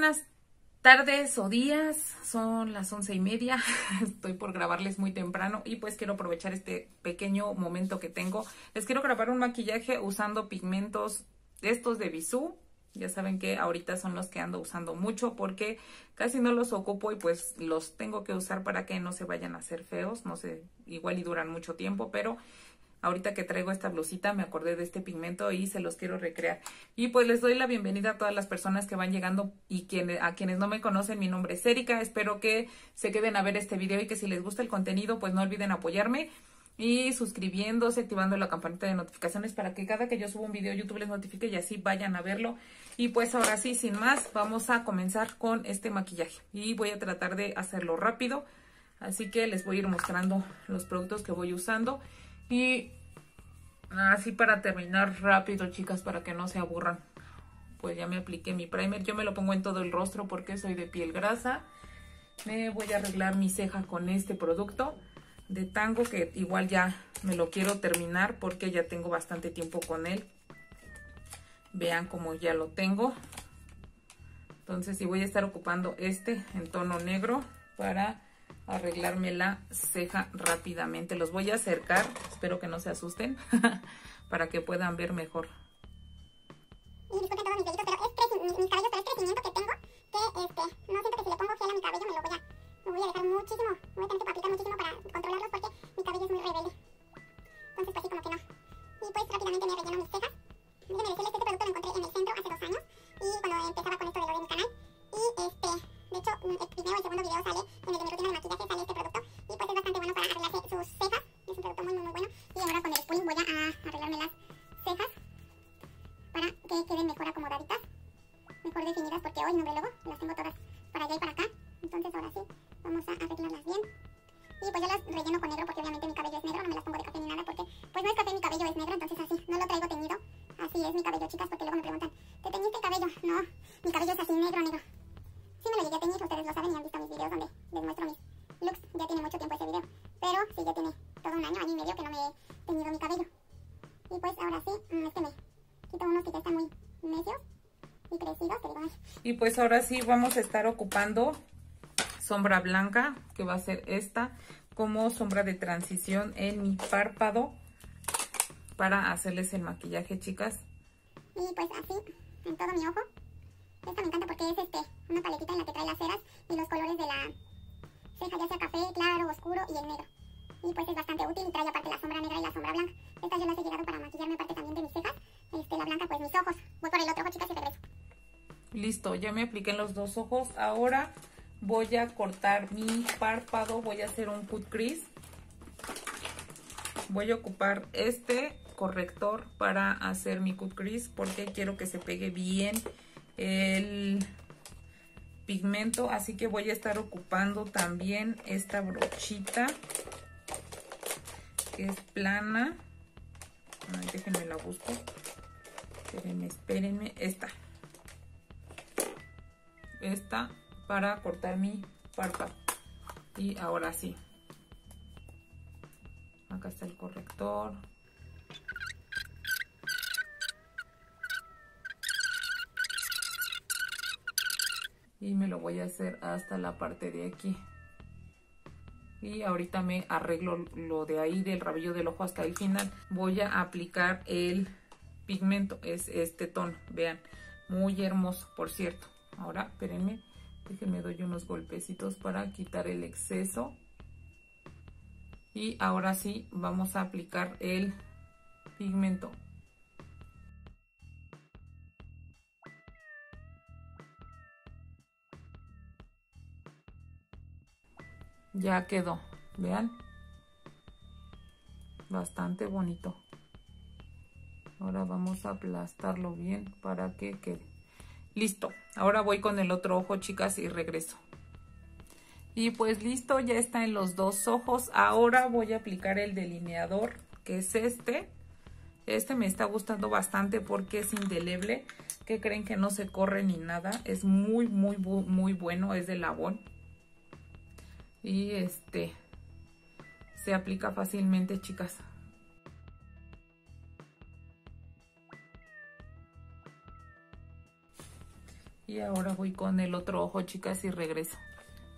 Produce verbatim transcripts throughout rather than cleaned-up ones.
buenas tardes o días, son las once y media, estoy por grabarles muy temprano y pues quiero aprovechar este pequeño momento que tengo. Les quiero grabar un maquillaje usando pigmentos estos de Bisú. Ya saben que ahorita son los que ando usando mucho porque casi no los ocupo y pues los tengo que usar para que no se vayan a hacer feos, no sé, igual y duran mucho tiempo, pero ahorita que traigo esta blusita me acordé de este pigmento y se los quiero recrear. Y pues les doy la bienvenida a todas las personas que van llegando y quienes, a quienes no me conocen. Mi nombre es Erika, espero que se queden a ver este video y que si les gusta el contenido pues no olviden apoyarme y suscribiéndose, activando la campanita de notificaciones para que cada que yo suba un video YouTube les notifique y así vayan a verlo. Y pues ahora sí, sin más, vamos a comenzar con este maquillaje y voy a tratar de hacerlo rápido. Así que les voy a ir mostrando los productos que voy usando. Y así para terminar rápido, chicas, para que no se aburran, pues ya me apliqué mi primer. Yo me lo pongo en todo el rostro porque soy de piel grasa. Me voy a arreglar mi ceja con este producto de Tango, que igual ya me lo quiero terminar porque ya tengo bastante tiempo con él. Vean cómo ya lo tengo. Entonces, y voy a estar ocupando este en tono negro para arreglarme la ceja rápidamente. Los voy a acercar, espero que no se asusten, para que puedan ver mejor. Y disculpen todos mis vellitos, pero es creci mis, mis cabellos, pero es crecimiento que tengo, que este, no siento que si le pongo gel a mi cabello me lo voy a, me voy a dejar muchísimo, voy a tener que aplicar muchísimo para controlarlos porque mi cabello es muy rebelde. Entonces pues sí, como que no. Y pues rápidamente me relleno mis cejas. Déjenme decirles que este producto lo encontré en el centro hace dos años, y cuando empezaba con esto de lo de mi canal, y este, de hecho, el primero y el segundo video sale en el de mi rutina de maquillaje, sale este producto y pues es bastante bueno para arreglarse sus cejas. Es un producto muy muy muy bueno y ahora con el spooling voy a arreglarme las cejas para que queden mejor acomodaditas, mejor definidas, porque hoy no veo luego, las tengo todas para allá y para acá. Entonces ahora sí, vamos a arreglarlas bien. Y pues yo las relleno con negro porque obviamente mi cabello es negro, no me las pongo de café ni nada porque pues no es café, mi cabello es negro, entonces así, no lo traigo teñido. Así es mi cabello, chicas, porque luego me preguntan, ¿te teñiste el cabello? No, mi cabello es así, negro, negro. Sí me lo llegué a teñir, ustedes lo saben y han visto mis videos donde les muestro mis looks. Ya tiene mucho tiempo ese video, pero sí, ya tiene todo un año, año y medio que no me he teñido mi cabello. Y pues ahora sí, es que me quito unos que ya están muy necios y crecidos, que digo, ay. Y pues ahora sí vamos a estar ocupando sombra blanca, que va a ser esta, como sombra de transición en mi párpado para hacerles el maquillaje, chicas. Y pues así, en todo mi ojo. Esta me encanta porque es este, una paletita en la que trae las ceras y los colores de la ceja, ya sea café, claro, oscuro y el negro. Y pues es bastante útil y trae aparte la sombra negra y la sombra blanca. Estas yo las he llegado para maquillarme aparte también de mis cejas. Este, la blanca pues mis ojos. Voy por el otro ojo, chicas, y regreso. Listo, ya me apliqué en los dos ojos. Ahora voy a cortar mi párpado, voy a hacer un cut crease. Voy a ocupar este corrector para hacer mi cut crease porque quiero que se pegue bien el pigmento, así que voy a estar ocupando también esta brochita que es plana. Ay, déjenme la busco, espérenme, espérenme, esta esta para cortar mi párpado. Y ahora sí, acá está el corrector. Y me lo voy a hacer hasta la parte de aquí. Y ahorita me arreglo lo de ahí, del rabillo del ojo hasta el final. Voy a aplicar el pigmento, es este tono, vean. Muy hermoso, por cierto. Ahora, espérenme, déjenme doy unos golpecitos para quitar el exceso. Y ahora sí, vamos a aplicar el pigmento. Ya quedó, vean, bastante bonito. Ahora vamos a aplastarlo bien para que quede. Listo, ahora voy con el otro ojo, chicas, y regreso. Y pues listo, ya está en los dos ojos. Ahora voy a aplicar el delineador, que es este. Este me está gustando bastante porque es indeleble. ¿Qué creen? Que no se corre ni nada. Es muy, muy, muy bueno, es de Avon. Y este se aplica fácilmente, chicas. Y ahora voy con el otro ojo, chicas, y regreso.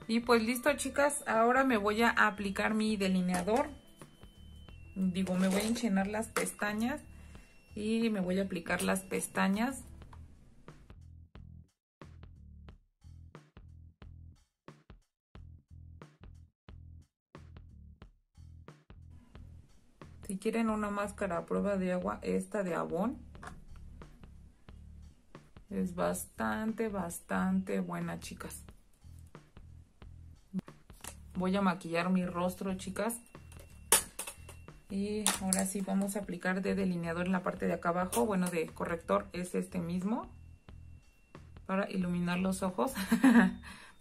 Y pues listo, chicas, ahora me voy a aplicar mi delineador. Digo, me voy a enchinar las pestañas y me voy a aplicar las pestañas. Si quieren una máscara a prueba de agua, esta de Avon es bastante, bastante buena, chicas. Voy a maquillar mi rostro, chicas. Y ahora sí vamos a aplicar de delineador en la parte de acá abajo. Bueno, de corrector es este mismo. Para iluminar los ojos.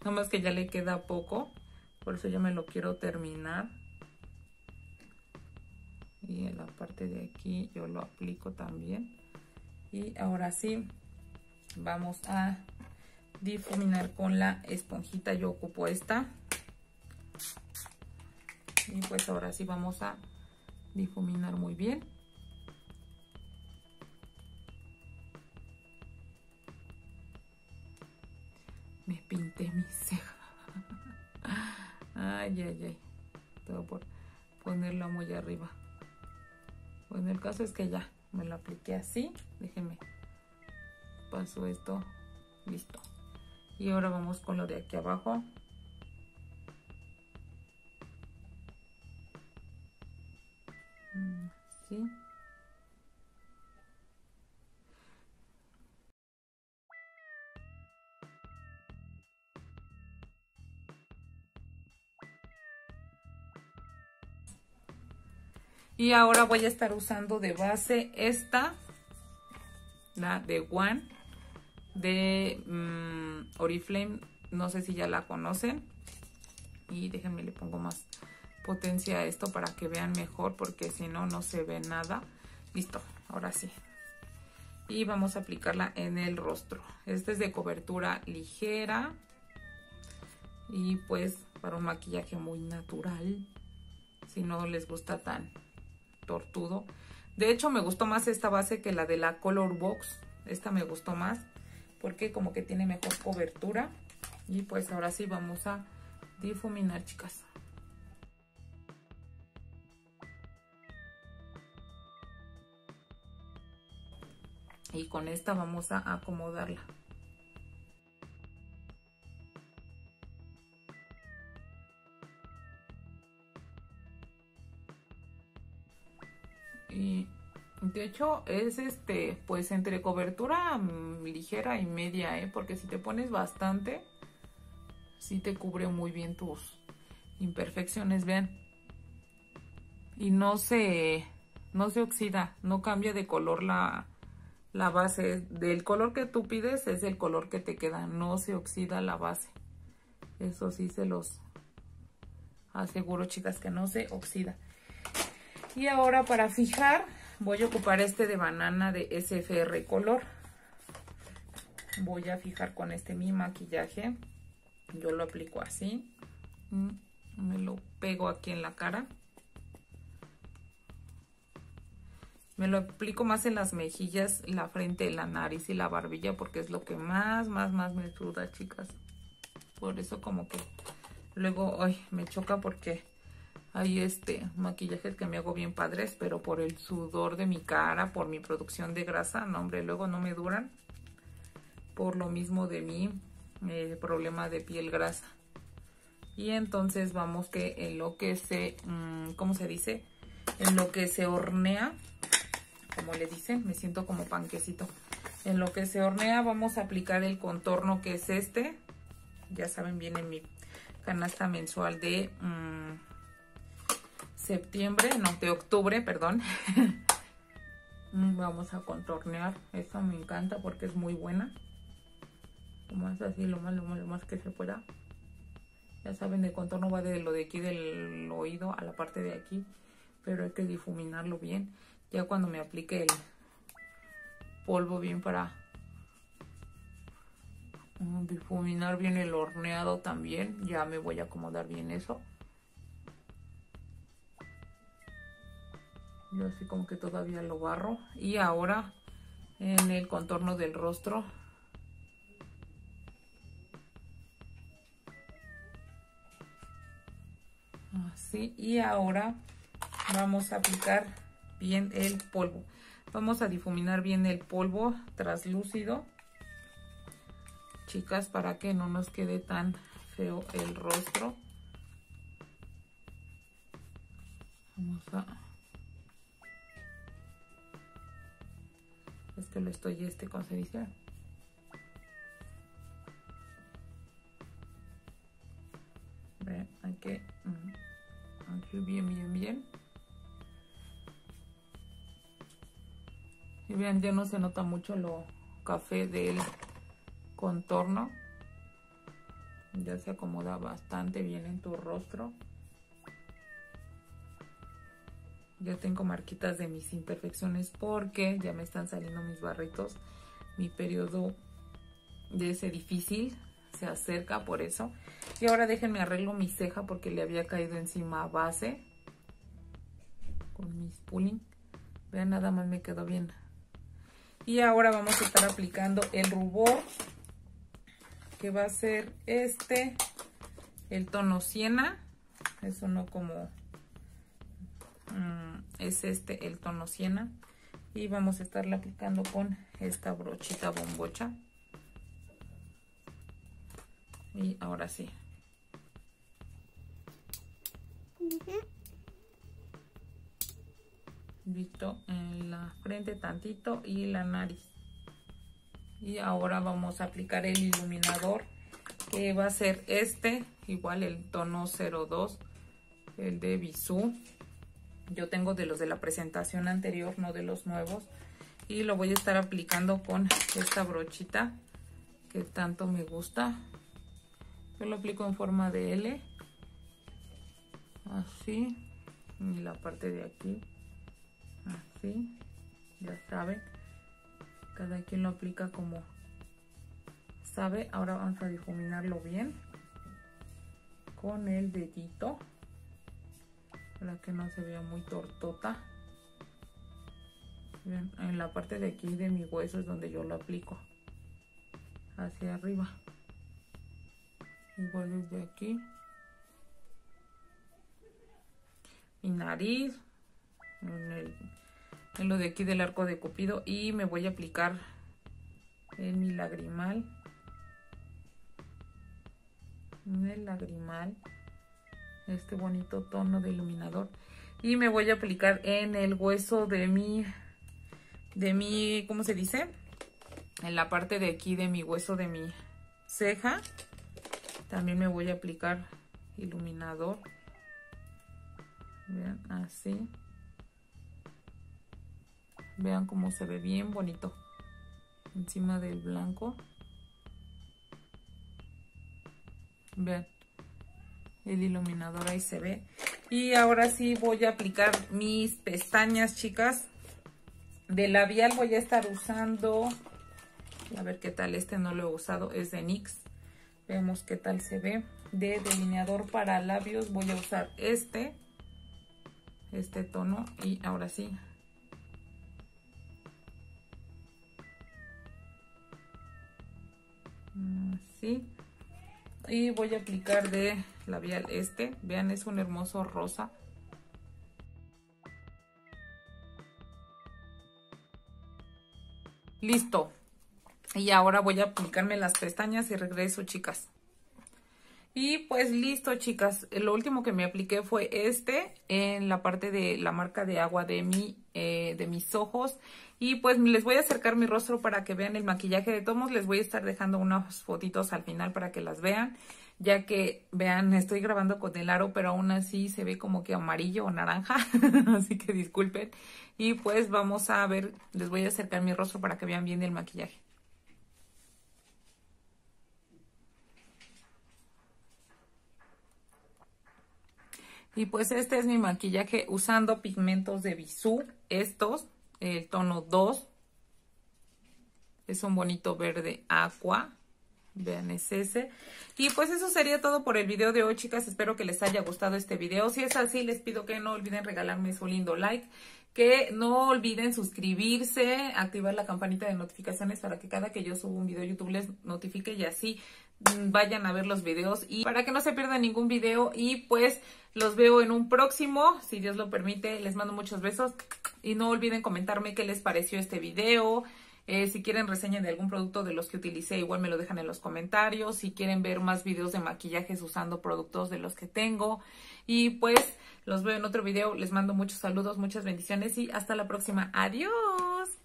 Nomás que ya le queda poco. Por eso yo me lo quiero terminar. Y en la parte de aquí yo lo aplico también. Y ahora sí vamos a difuminar con la esponjita. Yo ocupo esta. Y pues ahora sí vamos a difuminar muy bien. Me pinté mi ceja. Ay, ay, ay. Todo por ponerla muy arriba. Bueno, el caso es que ya me lo apliqué así. Déjenme. Paso esto. Listo. Y ahora vamos con lo de aquí abajo. Así. Y ahora voy a estar usando de base esta, la de One de um, Oriflame. No sé si ya la conocen. Y déjenme le pongo más potencia a esto para que vean mejor, porque si no, no se ve nada. Listo, ahora sí. Y vamos a aplicarla en el rostro. Este es de cobertura ligera. Y pues para un maquillaje muy natural. Si no les gusta tan tortudo. De hecho, me gustó más esta base que la de la Colorbox. Esta me gustó más porque como que tiene mejor cobertura. Y pues ahora sí vamos a difuminar, chicas. Y con esta vamos a acomodarla. Y de hecho es este, pues entre cobertura ligera y media, ¿eh? Porque si te pones bastante, sí te cubre muy bien tus imperfecciones, vean. Y no se, no se oxida, no cambia de color la... La base del color que tú pides es el color que te queda. No se oxida la base. Eso sí se los aseguro, chicas, que no se oxida. Y ahora para fijar voy a ocupar este de banana de S F R color. Voy a fijar con este mi maquillaje. Yo lo aplico así. Me lo pego aquí en la cara. Me lo aplico más en las mejillas, la frente, la nariz y la barbilla, porque es lo que más, más, más me suda, chicas. Por eso como que luego, ay, me choca porque hay este maquillajes que me hago bien padres, pero por el sudor de mi cara, por mi producción de grasa, no, hombre, luego no me duran. Por lo mismo de mi eh, problema de piel grasa. Y entonces vamos que en lo que se, mmm, ¿cómo se dice? En lo que se hornea. Como le dicen, me siento como panquecito. En lo que se hornea vamos a aplicar el contorno, que es este. Ya saben, viene en mi canasta mensual de mmm, septiembre, no, de octubre, perdón. Vamos a contornear. Esta me encanta porque es muy buena. Lo más así, lo más, lo más, lo más que se pueda. Ya saben, el contorno va de lo de aquí del oído a la parte de aquí. Pero hay que difuminarlo bien. Ya cuando me aplique el polvo bien para difuminar bien el horneado también. Ya me voy a acomodar bien eso. Yo así como que todavía lo barro. Y ahora en el contorno del rostro así. Y ahora vamos a aplicar bien el polvo. Vamos a difuminar bien el polvo traslúcido, chicas, para que no nos quede tan feo el rostro. Vamos a... Es que lo estoy este con cenicero. Ven, aquí. Aquí bien, bien, bien. Y vean, ya no se nota mucho lo café del contorno. Ya se acomoda bastante bien en tu rostro. Yo tengo marquitas de mis imperfecciones porque ya me están saliendo mis barritos. Mi periodo de ese difícil se acerca, por eso. Y ahora déjenme arreglo mi ceja porque le había caído encima base con mis pulling. Vean, nada más me quedó bien. Y ahora vamos a estar aplicando el rubor, que va a ser este, el tono siena. Es uno como... Mm, es este, el tono siena. Y vamos a estarla aplicando con esta brochita bombocha. Y ahora sí. Visto en la frente tantito y la nariz. Y ahora vamos a aplicar el iluminador, que va a ser este, igual el tono cero dos, el de Bisú. Yo tengo de los de la presentación anterior, no de los nuevos. Y lo voy a estar aplicando con esta brochita que tanto me gusta. Yo lo aplico en forma de L. Así. Y la parte de aquí. Así. Ya saben. Cada quien lo aplica como sabe. Ahora vamos a difuminarlo bien con el dedito, para que no se vea muy tortota. Bien, en la parte de aquí de mi hueso es donde yo lo aplico, hacia arriba, igual desde aquí, mi nariz, en, el, en lo de aquí del arco de Cupido, y me voy a aplicar en mi lagrimal, en el lagrimal, este bonito tono de iluminador. Y me voy a aplicar en el hueso de mi, de mi, ¿cómo se dice? En la parte de aquí de mi hueso de mi ceja. También me voy a aplicar iluminador. Vean, así. Vean cómo se ve bien bonito encima del blanco. Vean. El iluminador ahí se ve. Y ahora sí voy a aplicar mis pestañas, chicas. De labial voy a estar usando... A ver qué tal, este no lo he usado. Es de nix. Veamos qué tal se ve. De delineador para labios voy a usar este. Este tono. Y ahora sí. Así. Y voy a aplicar de labial este. Vean, es un hermoso rosa. Listo. Y ahora voy a aplicarme las pestañas y regreso, chicas. Y pues listo, chicas. Lo último que me apliqué fue este en la parte de la marca de agua de mi, eh, de mis ojos. Y pues les voy a acercar mi rostro para que vean el maquillaje. De todos modos les voy a estar dejando unas fotitos al final para que las vean. Ya que, vean, estoy grabando con el aro, pero aún así se ve como que amarillo o naranja. Así que disculpen. Y pues vamos a ver, les voy a acercar mi rostro para que vean bien el maquillaje. Y pues este es mi maquillaje usando pigmentos de Bisú. Estos, el tono dos. Es un bonito verde aqua. Vean, es ese. Y pues eso sería todo por el video de hoy, chicas. Espero que les haya gustado este video. Si es así, les pido que no olviden regalarme su lindo like, que no olviden suscribirse, activar la campanita de notificaciones para que cada que yo suba un video YouTube les notifique y así vayan a ver los videos y para que no se pierdan ningún video. Y pues los veo en un próximo, si Dios lo permite. Les mando muchos besos y no olviden comentarme qué les pareció este video. Eh, si quieren reseña de algún producto de los que utilicé, igual me lo dejan en los comentarios. Si quieren ver más videos de maquillajes usando productos de los que tengo. Y pues los veo en otro video. Les mando muchos saludos, muchas bendiciones y hasta la próxima. Adiós.